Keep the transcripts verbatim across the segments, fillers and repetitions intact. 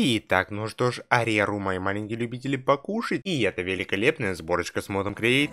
Итак, ну что ж, ареру, мои маленькие любители покушать. И это великолепная сборочка с модом Create.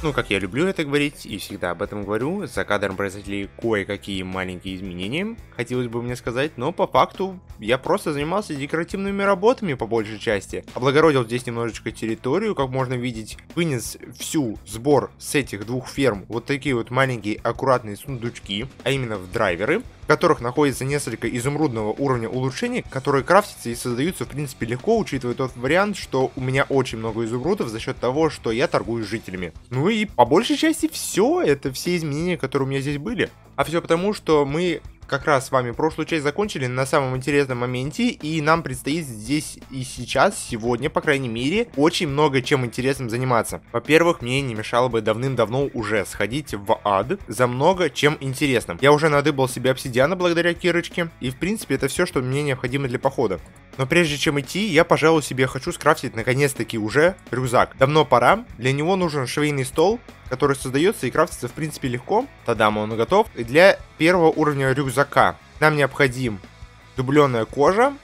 Ну, как я люблю это говорить и всегда об этом говорю, за кадром произошли кое-какие маленькие изменения, хотелось бы мне сказать, но по факту я просто занимался декоративными работами по большей части. Облагородил здесь немножечко территорию, как можно видеть, вынес всю сбор с этих двух ферм вот такие вот маленькие аккуратные сундучки, а именно в драйверы, в которых находится несколько изумрудного уровня улучшений, которые крафтятся и создаются в принципе легко, учитывая тот вариант, что у меня очень много изумрудов за счет того, что я торгую с жителями. Ну и по большей части все, это все изменения, которые у меня здесь были. А все потому, что мы как раз с вами прошлую часть закончили на самом интересном моменте, и нам предстоит здесь и сейчас, сегодня, по крайней мере, очень много чем интересным заниматься. Во-первых, мне не мешало бы давным-давно уже сходить в ад за много чем интересным. Я уже надыбал себе обсидиана благодаря Кирочке, и в принципе это все, что мне необходимо для похода. Но прежде чем идти, я, пожалуй, себе хочу скрафтить наконец-таки уже рюкзак. Давно пора, для него нужен швейный стол, который создается и крафтится в принципе легко. Тадам, он готов. И для первого уровня рюкзака нам необходим дубленая кожа,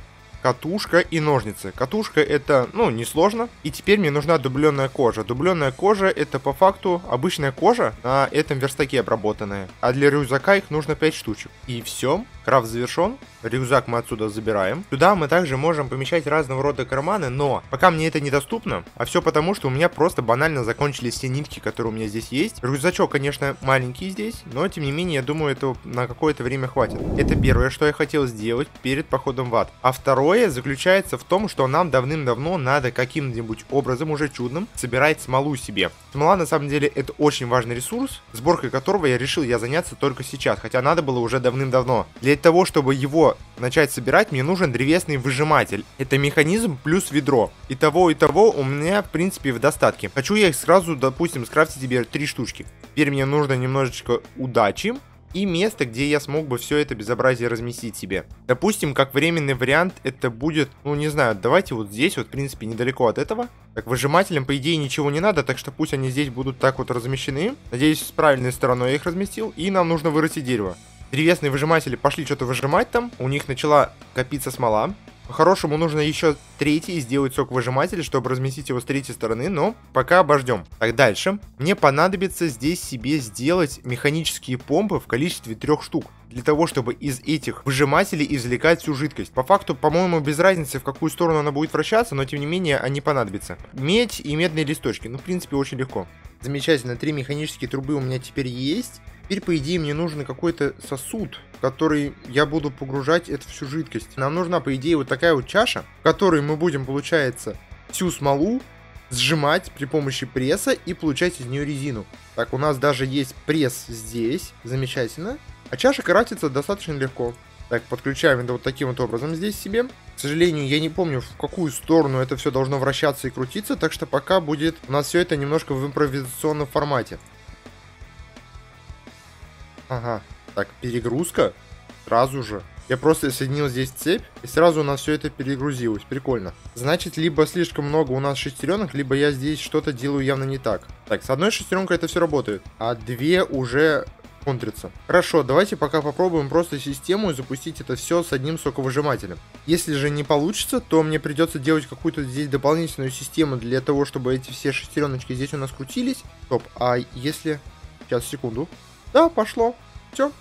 катушка и ножницы. Катушка это, ну, несложно. И теперь мне нужна дубленая кожа. Дубленая кожа это по факту обычная кожа на этом верстаке обработанная. А для рюкзака их нужно пять штучек. И все, крафт завершен. Рюкзак мы отсюда забираем. Сюда мы также можем помещать разного рода карманы, но пока мне это недоступно. А все потому, что у меня просто банально закончились все нитки, которые у меня здесь есть. Рюкзачок, конечно, маленький здесь, но тем не менее, я думаю, этого на какое-то время хватит. Это первое, что я хотел сделать перед походом в ад. А второе заключается в том, что нам давным-давно надо каким-нибудь образом уже чудным собирать смолу себе. Смола на самом деле это очень важный ресурс, сборкой которого я решил я заняться только сейчас, хотя надо было уже давным-давно. Для того, чтобы его начать собирать, мне нужен древесный выжиматель. Это механизм плюс ведро. И того, и того у меня в принципе в достатке. Хочу я их сразу, допустим, скрафтить себе три штучки. Теперь мне нужно немножечко удачи и место, где я смог бы все это безобразие разместить себе. Допустим, как временный вариант, это будет, ну не знаю, давайте вот здесь, вот в принципе недалеко от этого. Так, выжимателям, по идее, ничего не надо, так что пусть они здесь будут так вот размещены. Надеюсь, с правильной стороной я их разместил, и нам нужно вырасти дерево. Древесные выжиматели пошли что-то выжимать там, у них начала копиться смола. По-хорошему нужно еще третий сделать сок-выжиматель, чтобы разместить его с третьей стороны, но пока обождем. Так, дальше. Мне понадобится здесь себе сделать механические помпы в количестве трех штук. Для того, чтобы из этих выжимателей извлекать всю жидкость. По факту, по-моему, без разницы, в какую сторону она будет вращаться, но тем не менее они понадобятся. Медь и медные листочки. Ну, в принципе, очень легко. Замечательно, три механические трубы у меня теперь есть. Теперь, по идее, мне нужен какой-то сосуд, в который я буду погружать эту всю жидкость. Нам нужна, по идее, вот такая вот чаша, в которой мы будем, получается, всю смолу сжимать при помощи пресса и получать из нее резину. Так, у нас даже есть пресс здесь. Замечательно. А чаша крафтится достаточно легко. Так, подключаем это вот таким вот образом здесь себе. К сожалению, я не помню, в какую сторону это все должно вращаться и крутиться, так что пока будет у нас все это немножко в импровизационном формате. Ага, так, перегрузка, сразу же. Я просто соединил здесь цепь, и сразу у нас все это перегрузилось, прикольно. Значит, либо слишком много у нас шестеренок, либо я здесь что-то делаю явно не так. Так, с одной шестеренкой это все работает, а две уже контрятся. Хорошо, давайте пока попробуем просто систему и запустить это все с одним соковыжимателем. Если же не получится, то мне придется делать какую-то здесь дополнительную систему для того, чтобы эти все шестереночки здесь у нас крутились. Стоп, а если... Сейчас, секунду. Да, пошло. Все.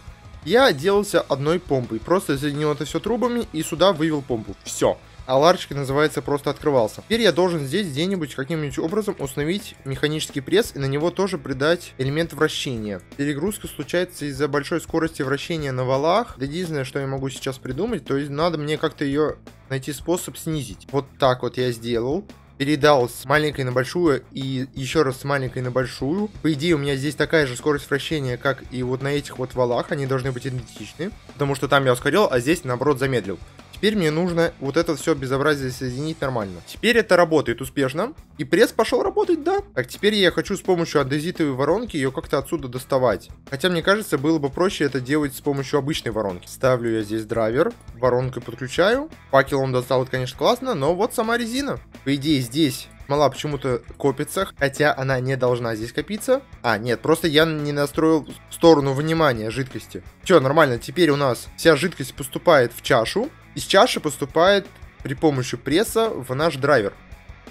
Я отделался одной помпой. Просто соединил это все трубами и сюда вывел помпу. Все. А ларчик, называется, просто открывался. Теперь я должен здесь где-нибудь каким-нибудь образом установить механический пресс и на него тоже придать элемент вращения. Перегрузка случается из-за большой скорости вращения на валах. Это единственное, что я могу сейчас придумать. То есть надо мне как-то ее найти способ снизить. Вот так вот я сделал. Передал с маленькой на большую и еще раз с маленькой на большую. По идее, у меня здесь такая же скорость вращения, как и вот на этих вот валах. Они должны быть идентичны, потому что там я ускорил, а здесь, наоборот, замедлил. Теперь мне нужно вот это все безобразие соединить нормально. Теперь это работает успешно. И пресс пошел работать, да. Так, теперь я хочу с помощью адезитовой воронки ее как-то отсюда доставать. Хотя, мне кажется, было бы проще это делать с помощью обычной воронки. Ставлю я здесь драйвер, воронкой подключаю. Факел он достал, это, конечно, классно, но вот сама резина. По идее, здесь Мала почему-то копится, хотя она не должна здесь копиться. А, нет, просто я не настроил сторону внимания жидкости. Все, нормально, теперь у нас вся жидкость поступает в чашу. Из чаши поступает при помощи пресса в наш драйвер.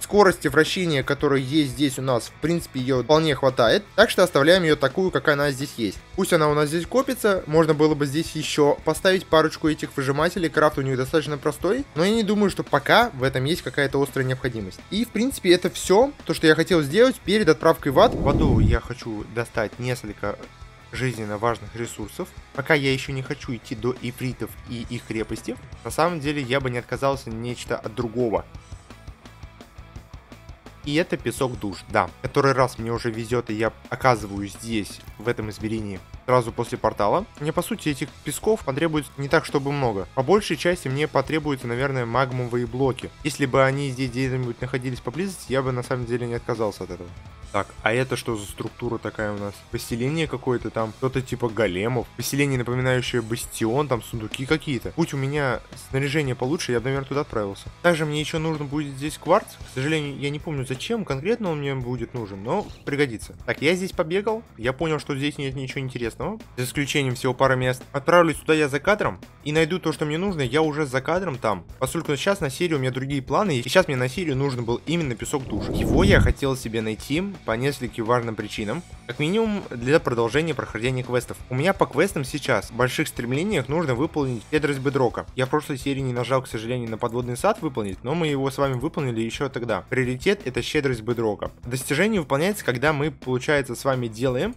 Скорости вращения, которая есть здесь у нас, в принципе, ее вполне хватает. Так что оставляем ее такую, как она здесь есть. Пусть она у нас здесь копится. Можно было бы здесь еще поставить парочку этих выжимателей. Крафт у них достаточно простой. Но я не думаю, что пока в этом есть какая-то острая необходимость. И, в принципе, это все, то, что я хотел сделать перед отправкой в ад. В аду я хочу достать несколько жизненно важных ресурсов. Пока я еще не хочу идти до ифритов и их крепости. На самом деле, я бы не отказался нечто от другого. И это песок душ, да. Который раз мне уже везет, и я оказываюсь здесь, в этом измерении, сразу после портала. Мне, по сути, этих песков потребуется не так, чтобы много. По большей части мне потребуются, наверное, магмовые блоки. Если бы они здесь где-нибудь находились поблизости, я бы, на самом деле, не отказался от этого. Так, а это что за структура такая у нас? Поселение какое-то там, что-то типа големов. Поселение, напоминающее бастион, там сундуки какие-то. Будь у меня снаряжение получше, я бы, наверное, туда отправился. Также мне еще нужно будет здесь кварц. К сожалению, я не помню, зачем конкретно он мне будет нужен, но пригодится. Так, я здесь побегал. Я понял, что здесь нет ничего интересного. За исключением всего пары мест. Отправлюсь туда я за кадром и найду то, что мне нужно. Я уже за кадром там. Поскольку сейчас на серию у меня другие планы. И сейчас мне на серию нужен был именно песок душ. Его я хотел себе найти по нескольким важным причинам, как минимум для продолжения прохождения квестов. У меня по квестам сейчас в больших стремлениях нужно выполнить щедрость бедрока. Я в прошлой серии не нажал, к сожалению, на подводный сад выполнить, но мы его с вами выполнили еще тогда. Приоритет — это щедрость бедрока. Достижение выполняется, когда мы, получается, с вами делаем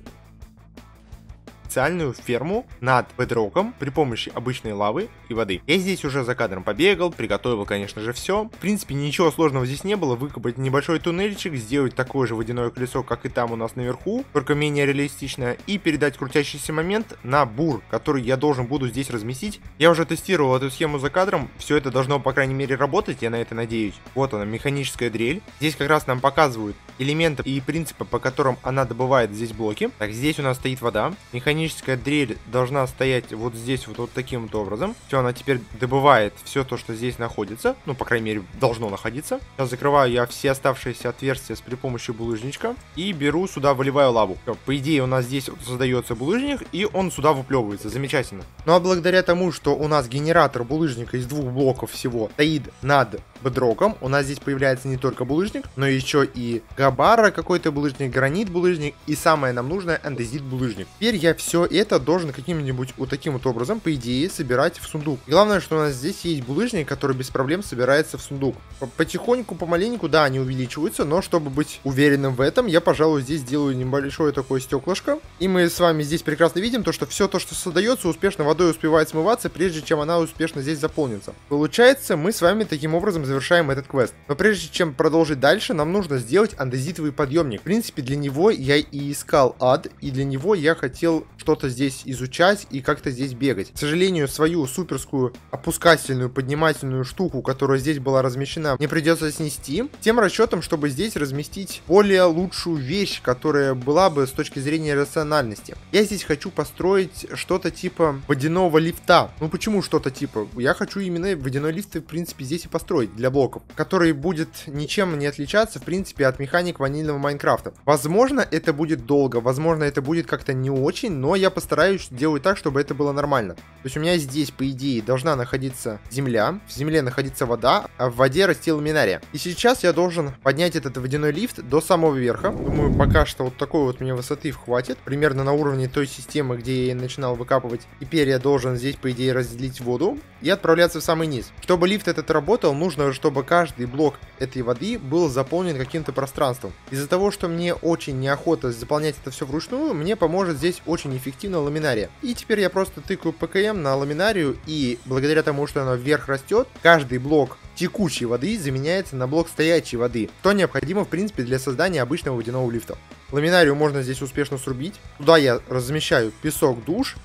специальную ферму над бедроком при помощи обычной лавы и воды. Я здесь уже за кадром побегал, приготовил, конечно же, все. В принципе, ничего сложного здесь не было. Выкопать небольшой туннельчик, сделать такое же водяное колесо, как и там у нас наверху, только менее реалистично, и передать крутящийся момент на бур, который я должен буду здесь разместить. Я уже тестировал эту схему за кадром, все это должно, по крайней мере, работать, я на это надеюсь. Вот она, механическая дрель. Здесь как раз нам показывают элементы и принципы, по которым она добывает здесь блоки. Так, здесь у нас стоит вода. Механическая дрель должна стоять вот здесь вот, вот таким вот образом. Все, она теперь добывает все то, что здесь находится. Ну, по крайней мере, должно находиться. Сейчас закрываю я все оставшиеся отверстия при помощи булыжничка. И беру сюда, выливаю лаву. Все, по идее, у нас здесь создается булыжник, и он сюда выплевывается. Замечательно. Ну, а благодаря тому, что у нас генератор булыжника из двух блоков всего стоит над бедроком, у нас здесь появляется не только булыжник, но еще и габара какой-то булыжник, гранит булыжник и самое нам нужное эндезит булыжник. Теперь я все это должен каким-нибудь вот таким вот образом, по идее, собирать в сундук. И главное, что у нас здесь есть булыжник, который без проблем собирается в сундук. Потихоньку, помаленьку, да, они увеличиваются, но чтобы быть уверенным в этом, я, пожалуй, здесь делаю небольшое такое стеклышко. И мы с вами здесь прекрасно видим то, что все то, что создается, успешно водой успевает смываться, прежде чем она успешно здесь заполнится. Получается, мы с вами таким образом завершаем этот квест. Но прежде чем продолжить дальше, нам нужно сделать андезитовый подъемник. В принципе, для него я и искал ад, и для него я хотел что-то здесь изучать и как-то здесь бегать. К сожалению, свою суперскую опускательную, поднимательную штуку, которая здесь была размещена, мне придется снести, тем расчетом, чтобы здесь разместить более лучшую вещь, которая была бы с точки зрения рациональности. Я здесь хочу построить что-то типа водяного лифта. Ну почему что-то типа? Я хочу именно водяной лифт, в принципе, здесь и построить для блоков, который будет ничем не отличаться, в принципе, от механик ванильного Майнкрафта. Возможно, это будет долго, возможно, это будет как-то не очень, но я постараюсь делать так, чтобы это было нормально. То есть у меня здесь, по идее, должна находиться земля, в земле находится вода, а в воде растет ламинария. И сейчас я должен поднять этот водяной лифт до самого верха. Думаю, пока что вот такой вот мне высоты хватит, примерно на уровне той системы, где я начинал выкапывать. Теперь я должен здесь, по идее, разделить воду и отправляться в самый низ. Чтобы лифт этот работал, нужно, чтобы каждый блок этой воды был заполнен каким-то пространством. Из-за того, что мне очень неохота заполнять это все вручную, мне поможет здесь очень эффективно ламинария. И теперь я просто тыкаю ПКМ на ламинарию, и благодаря тому, что она вверх растет, каждый блок текучей воды заменяется на блок стоячей воды, что необходимо, в принципе, для создания обычного водяного лифта. Ламинарию можно здесь успешно срубить. Туда я размещаю песок душ.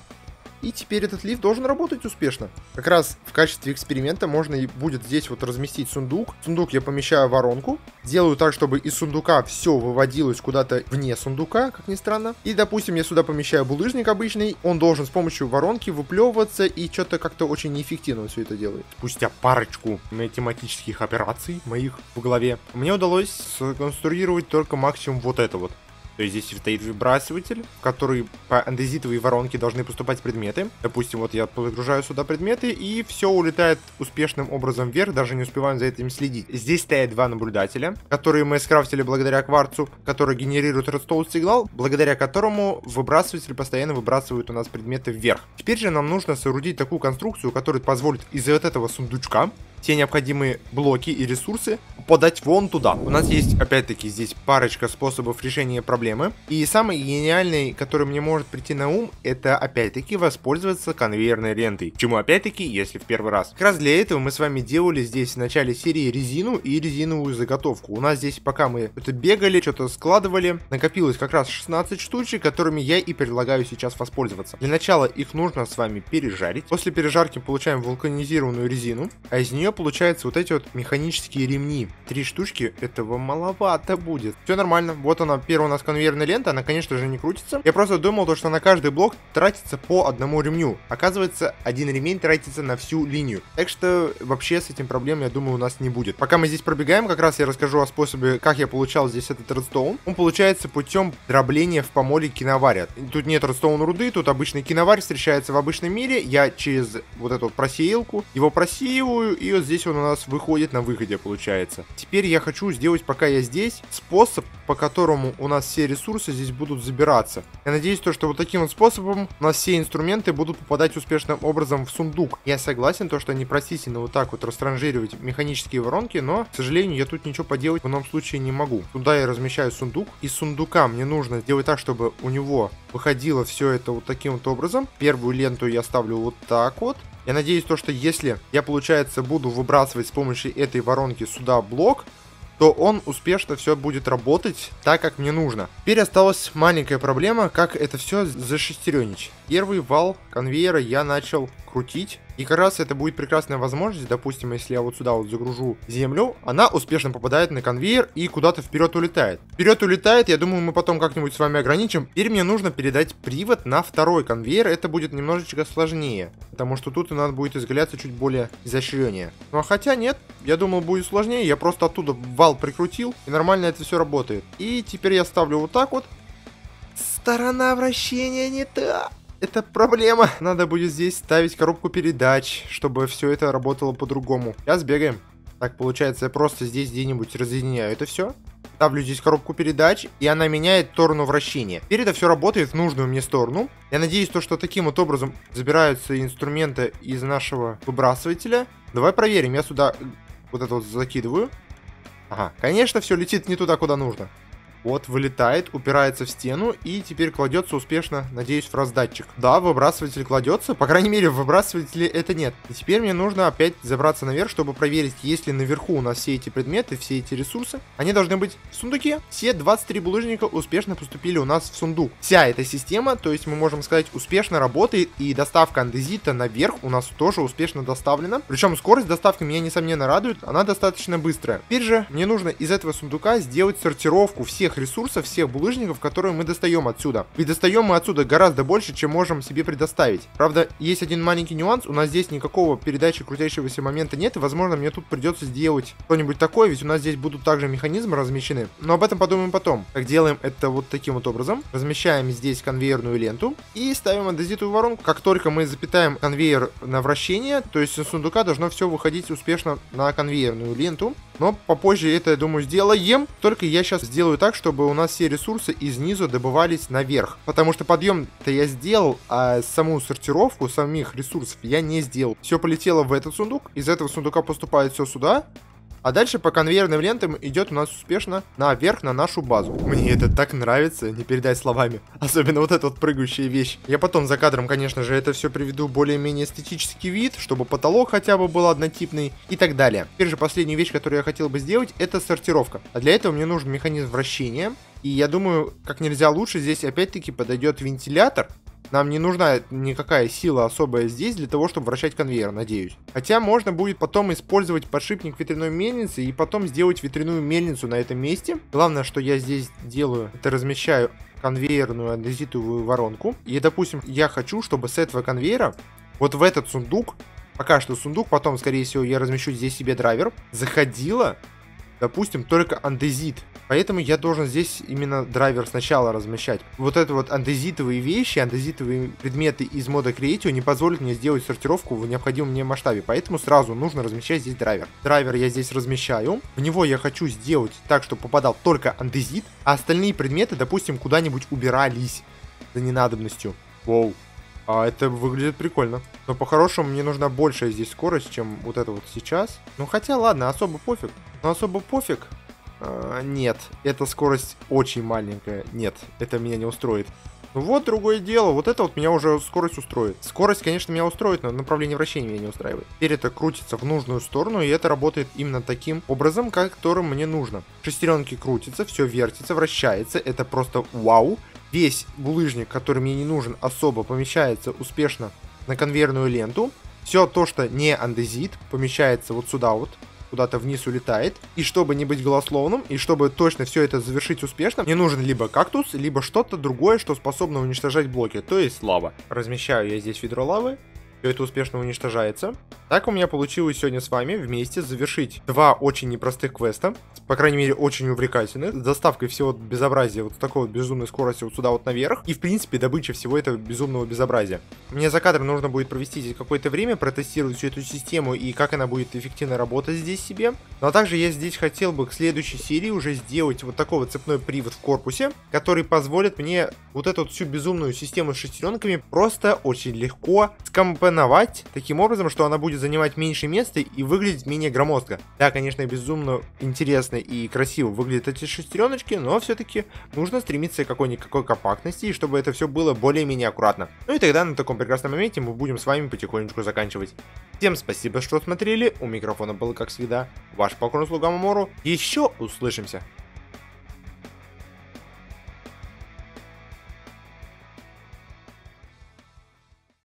И теперь этот лифт должен работать успешно. Как раз в качестве эксперимента можно и будет здесь вот разместить сундук. В сундук я помещаю воронку. Делаю так, чтобы из сундука все выводилось куда-то вне сундука, как ни странно. И, допустим, я сюда помещаю булыжник обычный. Он должен с помощью воронки выплевываться, и что-то как-то очень неэффективно все это делает. Спустя парочку математических операций моих в голове, мне удалось сконструировать только максимум вот это вот. То есть здесь стоит выбрасыватель, в который по андезитовой воронке должны поступать предметы. Допустим, вот я подгружаю сюда предметы, и все улетает успешным образом вверх, даже не успеваем за этим следить. Здесь стоят два наблюдателя, которые мы скрафтили благодаря кварцу, которые генерируют редстоун сигнал, благодаря которому выбрасыватель постоянно выбрасывает у нас предметы вверх. Теперь же нам нужно соорудить такую конструкцию, которая позволит из вот этого сундучка все необходимые блоки и ресурсы подать вон туда. У нас есть, опять-таки, здесь парочка способов решения проблемы. И самый гениальный, который мне может прийти на ум, это, опять-таки, воспользоваться конвейерной лентой. Чему, опять-таки, если в первый раз. Как раз для этого мы с вами делали здесь в начале серии резину и резиновую заготовку. У нас здесь, пока мы это бегали, что-то складывали, накопилось как раз шестнадцать штучек, которыми я и предлагаю сейчас воспользоваться. Для начала их нужно с вами пережарить. После пережарки получаем вулканизированную резину, а из нее получается вот эти вот механические ремни. Три штучки, этого маловато будет. Все нормально. Вот она, первая у нас конвейерная лента. Она, конечно же, не крутится. Я просто думал, то, что на каждый блок тратится по одному ремню. Оказывается, один ремень тратится на всю линию. Так что вообще с этим проблем, я думаю, у нас не будет. Пока мы здесь пробегаем, как раз я расскажу о способе, как я получал здесь этот редстоун. Он получается путем дробления в помоле киноваря. Тут нет редстоун руды, тут обычный киноварь встречается в обычном мире. Я через вот эту вот просеялку его просеиваю, и вот здесь он у нас выходит на выходе, получается. Теперь я хочу сделать, пока я здесь, способ, по которому у нас все ресурсы здесь будут забираться. Я надеюсь, то, что вот таким вот способом у нас все инструменты будут попадать успешным образом в сундук. Я согласен, то, что непростительно вот так вот растранжировать механические воронки, но, к сожалению, я тут ничего поделать в данном случае не могу. Туда я размещаю сундук. Из сундука мне нужно сделать так, чтобы у него выходило все это вот таким вот образом. Первую ленту я ставлю вот так вот. Я надеюсь, то, что если я, получается, буду выбрасывать с помощью этой воронки сюда блок, то он успешно все будет работать так, как мне нужно. Теперь осталась маленькая проблема, как это все зашестеренить. Первый вал конвейера я начал крутить. И как раз это будет прекрасная возможность, допустим, если я вот сюда вот загружу землю, она успешно попадает на конвейер и куда-то вперед улетает. Вперед улетает, я думаю, мы потом как-нибудь с вами ограничим. Теперь мне нужно передать привод на второй конвейер, это будет немножечко сложнее, потому что тут надо будет изгаляться чуть более изощреннее. Ну а хотя нет, я думал, будет сложнее, я просто оттуда вал прикрутил, и нормально это все работает. И теперь я ставлю вот так вот. Сторона вращения не та. Это проблема. Надо будет здесь ставить коробку передач, чтобы все это работало по-другому. Сейчас бегаем. Так, получается, я просто здесь где-нибудь разъединяю это все. Ставлю здесь коробку передач, и она меняет сторону вращения. Теперь это все работает в нужную мне сторону. Я надеюсь, то, что таким вот образом забираются инструменты из нашего выбрасывателя. Давай проверим. Я сюда вот это вот закидываю. Ага, конечно, все летит не туда, куда нужно. Вот, вылетает, упирается в стену и теперь кладется успешно, надеюсь, в раздатчик. Да, выбрасыватель кладется, по крайней мере, в выбрасывателе это нет. И теперь мне нужно опять забраться наверх, чтобы проверить, есть ли наверху у нас все эти предметы, все эти ресурсы. Они должны быть в сундуке. Все двадцать три булыжника успешно поступили у нас в сундук. Вся эта система, то есть мы можем сказать, успешно работает, и доставка андезита наверх у нас тоже успешно доставлена. Причем скорость доставки меня, несомненно, радует, она достаточно быстрая. Теперь же мне нужно из этого сундука сделать сортировку всех ресурсов, всех булыжников, которые мы достаем отсюда. И достаем мы отсюда гораздо больше, чем можем себе предоставить. Правда, есть один маленький нюанс. У нас здесь никакого передачи крутящегося момента нет. И, возможно, мне тут придется сделать что-нибудь такое, ведь у нас здесь будут также механизмы размещены. Но об этом подумаем потом. Так, делаем это вот таким вот образом. Размещаем здесь конвейерную ленту и ставим андезитовую воронку. Как только мы запитаем конвейер на вращение, то есть из сундука должно все выходить успешно на конвейерную ленту. Но попозже это, я думаю, сделаем. Только я сейчас сделаю так, чтобы у нас все ресурсы изнизу добывались наверх. Потому что подъем-то я сделал, а саму сортировку самих ресурсов я не сделал. Все полетело в этот сундук. Из этого сундука поступает все сюда. А дальше по конвейерным лентам идет у нас успешно наверх на нашу базу. Мне это так нравится, не передать словами. Особенно вот эта вот прыгающая вещь. Я потом за кадром, конечно же, это все приведу более-менее эстетический вид, чтобы потолок хотя бы был однотипный и так далее. Теперь же последняя вещь, которую я хотел бы сделать, это сортировка. А для этого мне нужен механизм вращения. И я думаю, как нельзя лучше здесь опять-таки подойдет вентилятор. Нам не нужна никакая сила особая здесь для того, чтобы вращать конвейер, надеюсь. Хотя можно будет потом использовать подшипник ветряной мельницы и потом сделать ветряную мельницу на этом месте. Главное, что я здесь делаю, это размещаю конвейерную адезитовую воронку. И, допустим, я хочу, чтобы с этого конвейера вот в этот сундук, пока что сундук, потом, скорее всего, я размещу здесь себе драйвер, заходила, допустим, только андезит. Поэтому я должен здесь именно драйвер сначала размещать. Вот это вот андезитовые вещи, андезитовые предметы из мода Creatio не позволят мне сделать сортировку в необходимом мне масштабе. Поэтому сразу нужно размещать здесь драйвер. Драйвер я здесь размещаю. В него я хочу сделать так, чтобы попадал только андезит, а остальные предметы, допустим, куда-нибудь убирались за ненадобностью. Воу. А это выглядит прикольно. Но по-хорошему мне нужна большая здесь скорость, чем вот это вот сейчас. Ну хотя ладно, особо пофиг. Но особо пофиг. Uh, нет, эта скорость очень маленькая. Нет, это меня не устроит. Ну вот другое дело, вот это вот меня уже скорость устроит. Скорость, конечно, меня устроит, но направление вращения меня не устраивает. Теперь это крутится в нужную сторону, и это работает именно таким образом, которым мне нужно. Шестеренки крутятся, все вертится, вращается, это просто вау. Весь булыжник, который мне не нужен особо, помещается успешно на конвейерную ленту. Все то, что не андезит, помещается вот сюда вот. Куда-то вниз улетает. И чтобы не быть голословным, и чтобы точно все это завершить успешно, мне нужен либо кактус, либо что-то другое, что способно уничтожать блоки, то есть лава. Размещаю я здесь ведро лавы, все это успешно уничтожается. Так у меня получилось сегодня с вами вместе завершить два очень непростых квеста, по крайней мере очень увлекательных, с доставкой всего безобразия вот с такой вот безумной скоростью вот сюда вот наверх, и в принципе добыча всего этого безумного безобразия. Мне за кадром нужно будет провести здесь какое-то время, протестировать всю эту систему и как она будет эффективно работать здесь себе. Ну а также я здесь хотел бы к следующей серии уже сделать вот такой вот цепной привод в корпусе, который позволит мне вот эту всю безумную систему с шестеренками просто очень легко скомпоновать таким образом, что она будет занимать меньше места и выглядеть менее громоздко. Да, конечно, безумно интересно и красиво выглядят эти шестереночки, но все-таки нужно стремиться к какой-никакой компактности, и чтобы это все было более-менее аккуратно. Ну и тогда на таком прекрасном моменте мы будем с вами потихонечку заканчивать. Всем спасибо, что смотрели. У микрофона был, как всегда, ваш покорный слуга Мамору. Еще услышимся!